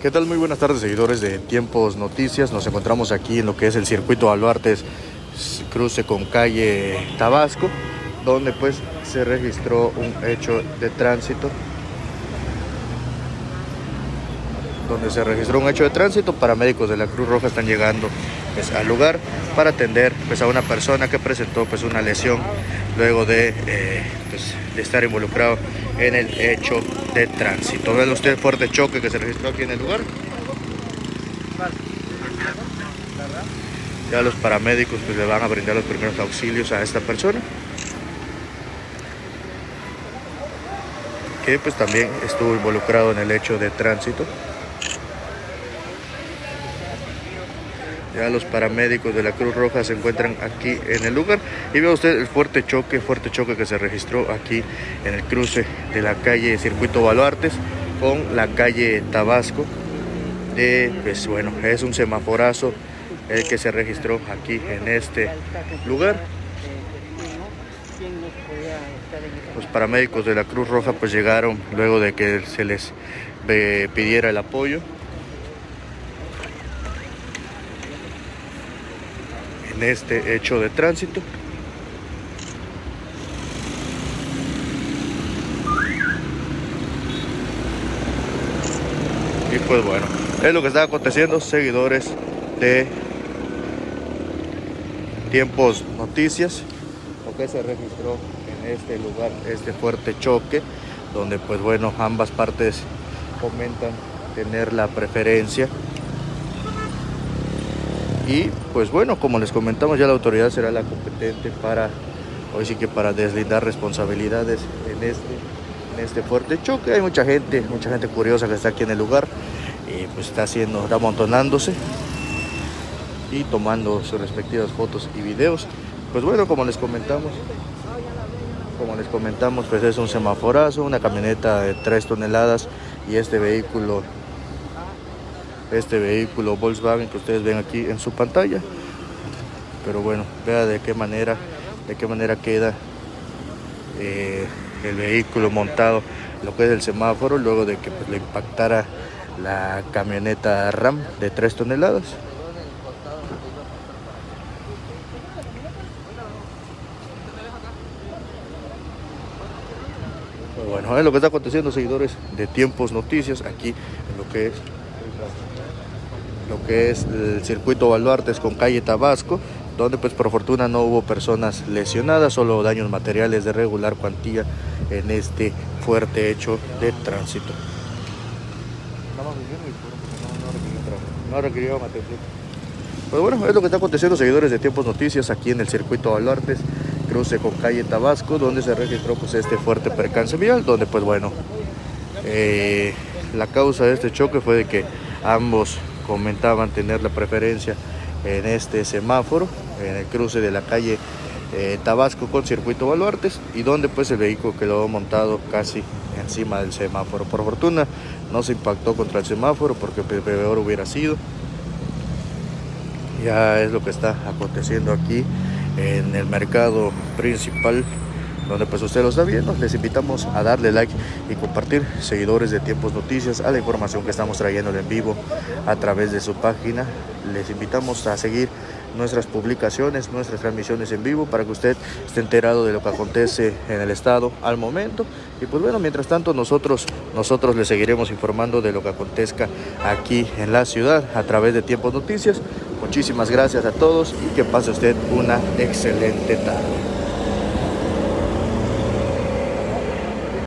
¿Qué tal? Muy buenas tardes, seguidores de Tiempos Noticias. Nos encontramos aquí en lo que es el Circuito Baluartes, cruce con calle Tabasco, donde pues se registró un hecho de tránsito. Paramédicos de la Cruz Roja están llegando pues al lugar para atender pues a una persona que presentó pues una lesión luego de estar involucrado en el hecho de tránsito. Ven usted el fuerte choque que se registró aquí en el lugar. Ya los paramédicos pues le van a brindar los primeros auxilios a esta persona, que pues también estuvo involucrado en el hecho de tránsito. Ya los paramédicos de la Cruz Roja se encuentran aquí en el lugar. Y vea usted el fuerte choque que se registró aquí en el cruce de la calle Circuito Baluartes con la calle Tabasco. Pues bueno, es un semaforazo el que se registró aquí en este lugar. Los paramédicos de la Cruz Roja pues llegaron luego de que se les pidiera el apoyo. En este hecho de tránsito, y pues bueno, es lo que está aconteciendo, seguidores de Tiempos Noticias, lo que se registró en este lugar, este fuerte choque, donde pues bueno, ambas partes comentan tener la preferencia. Y pues bueno, como les comentamos, ya la autoridad será la competente para, hoy sí que para deslindar responsabilidades en este fuerte choque. Hay mucha gente curiosa que está aquí en el lugar y pues está amontonándose y tomando sus respectivas fotos y videos. Pues bueno, como les comentamos, pues es un semaforazo, una camioneta de 3 toneladas y este vehículo Volkswagen que ustedes ven aquí en su pantalla. Pero bueno, vea de qué manera queda el vehículo montado lo que es el semáforo, luego de que pues le impactara la camioneta RAM de 3 toneladas. Pero bueno, es lo que está aconteciendo, seguidores de Tiempos Noticias, aquí en lo que es el Circuito Baluartes con calle Tabasco, donde pues por fortuna no hubo personas lesionadas, solo daños materiales de regular cuantía en este fuerte hecho de tránsito. Pues bueno, es lo que está aconteciendo, seguidores de Tiempos Noticias, aquí en el Circuito Baluartes, cruce con calle Tabasco, donde se registró pues este fuerte percance vial, donde pues bueno, la causa de este choque fue de que ambos comentaban tener la preferencia en este semáforo, en el cruce de la calle Tabasco con Circuito Baluartes, y donde pues el vehículo quedó montado casi encima del semáforo. Por fortuna no se impactó contra el semáforo, porque peor hubiera sido. Ya es lo que está aconteciendo aquí en el mercado principal, donde pues usted lo está viendo. Les invitamos a darle like y compartir, seguidores de Tiempos Noticias, a la información que estamos trayéndole en vivo a través de su página. Les invitamos a seguir nuestras publicaciones, nuestras transmisiones en vivo, para que usted esté enterado de lo que acontece en el estado al momento. Y pues bueno, mientras tanto nosotros les seguiremos informando de lo que acontezca aquí en la ciudad a través de Tiempos Noticias. Muchísimas gracias a todos y que pase usted una excelente tarde.